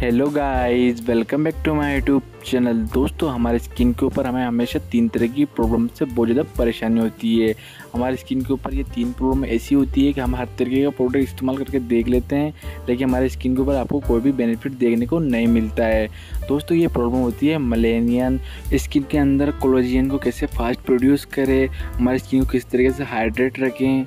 Hello guys, welcome back to my YouTube channel. दोस्तों, हमारे skin के ऊपर हमें हमेशा तीन तरह की प्रॉब्लम से बहुत ज़्यादा परेशानी होती है। हमारे स्किन के ऊपर ये तीन प्रॉब्लम ऐसी होती है कि हम हर तरीके का प्रोडक्ट इस्तेमाल करके देख लेते हैं, लेकिन हमारे स्किन के ऊपर आपको कोई भी बेनिफिट देखने को नहीं मिलता है। दोस्तों, ये प्रॉब्लम होती है मिलेनियन स्किन के अंदर। कोलेजन को कैसे फास्ट प्रोड्यूस करें, हमारे स्किन को किस तरीके से हाइड्रेट रखें।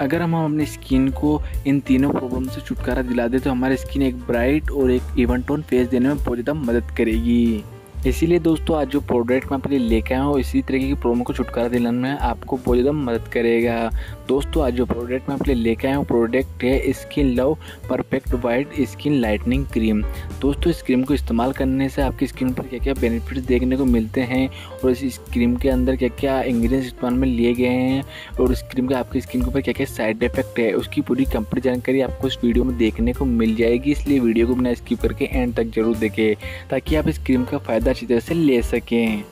अगर हम अपने स्किन को इन तीनों प्रॉब्लम से छुटकारा दिला दें तो हमारी स्किन एक ब्राइट और एक इवन टोन फेस देने में बहुत ज़्यादा मदद करेगी। इसीलिए दोस्तों, आज जो प्रोडक्ट मैं अपने लेके आया हूँ, इसी तरीके की प्रॉब्लम को छुटकारा दिलाने में आपको बहुत ज़्यादा मदद करेगा। दोस्तों, आज जो प्रोडक्ट मैं अपने लेके आया हूँ, प्रोडक्ट है skin love perfect white skin lightning cream. दोस्तों, इस क्रीम को इस्तेमाल करने से आपकी स्किन पर क्या क्या बेनिफिट्स देखने को मिलते हैं और इस क्रीम के अंदर क्या क्या इंग्रेडिएंट्स इस्तेमाल में लिए गए हैं और इस क्रीम का आपकी स्किन के ऊपर क्या क्या साइड इफेक्ट है, उसकी पूरी कंप्लीट जानकारी आपको इस वीडियो में देखने को मिल जाएगी। इसलिए वीडियो को बिना स्किप करके एंड तक जरूर देखें ताकि आप इस क्रीम का फ़ायदा अच्छी तरह से ले सकें।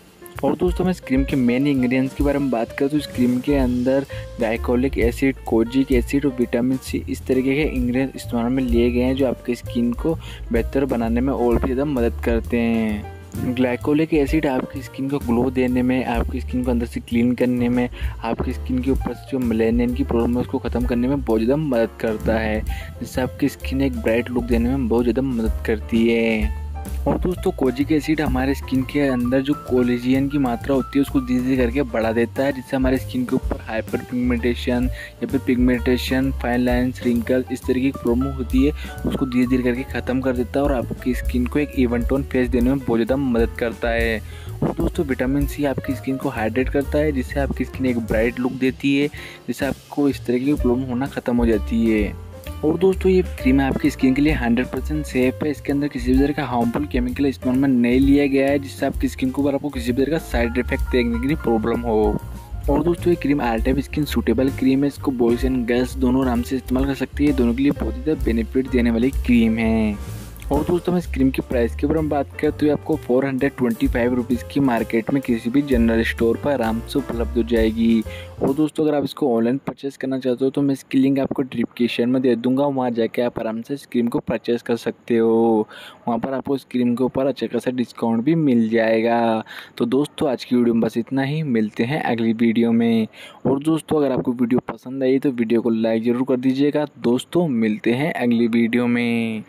और दोस्तों, मैं इस क्रीम के मेन इंग्रेडिएंट्स के बारे में बात करूँ तो इस क्रीम के अंदर ग्लाइकोलिक एसिड, कोजिक एसिड और विटामिन सी, इस तरीके के इंग्रेडिएंट्स इस्तेमाल में लिए गए हैं जो आपके स्किन को बेहतर बनाने में और भी ज़्यादा मदद करते हैं। ग्लाइकोलिक एसिड आपकी स्किन को ग्लो देने में, आपकी स्किन को अंदर से क्लीन करने में, आपकी स्किन के ऊपर जो मिलेनियन की प्रॉब्लम है उसको ख़त्म करने में बहुत ज़्यादा मदद करता है, जिससे आपकी स्किन एक ब्राइट लुक देने में बहुत ज़्यादा मदद करती है। और दोस्तों, कोजिक एसिड हमारे स्किन के अंदर जो कोलेजन की मात्रा होती है उसको धीरे धीरे करके बढ़ा देता है, जिससे हमारे स्किन के ऊपर हाइपर पिगमेंटेशन या फिर पिगमेंटेशन, फाइन लाइन्स, रिंकल्स, इस तरीके की प्रॉब्लम होती है उसको धीरे धीरे करके ख़त्म कर देता है और आपकी स्किन को एक इवन टोन फेस देने में बहुत ज़्यादा मदद करता है। और दोस्तों, विटामिन सी आपकी स्किन को हाइड्रेट करता है, जिससे आपकी स्किन एक ब्राइट लुक देती है, जिससे आपको इस तरीके की प्रॉब्लम होना ख़त्म हो जाती है। और दोस्तों, ये क्रीम आपकी स्किन के लिए 100% सेफ है। इसके अंदर किसी भी तरह का हार्मफुल केमिकल इस्तेमाल में नहीं लिया गया है, जिससे आपकी स्किन को अगर आपको किसी भी तरह का साइड इफेक्ट देखने के लिए प्रॉब्लम हो। और दोस्तों, ये cream all type skin suitable cream है। इसको बॉयज़ एंड गर्ल्स दोनों आराम से इस्तेमाल कर सकती है। दोनों के लिए बहुत ज़्यादा बेनिफिट देने वाली क्रीम है। और दोस्तों, हम इस क्रीम के प्राइस के बारे में बात करें तो ये आपको 425 रुपीज़ की मार्केट में किसी भी जनरल स्टोर पर आराम से उपलब्ध हो जाएगी। और दोस्तों, अगर आप इसको ऑनलाइन परचेस करना चाहते हो तो मैं इसकी लिंक आपको डिस्क्रिप्शन में दे दूंगा। वहाँ जाके आप आराम से इस क्रीम को परचेस कर सकते हो। वहाँ पर आपको इस क्रीम के ऊपर अच्छा खासा डिस्काउंट भी मिल जाएगा। तो दोस्तों, आज की वीडियो में बस इतना ही। मिलते हैं अगली वीडियो में। और दोस्तों, अगर आपको वीडियो पसंद आई तो वीडियो को लाइक ज़रूर कर दीजिएगा। दोस्तों, मिलते हैं अगली वीडियो में।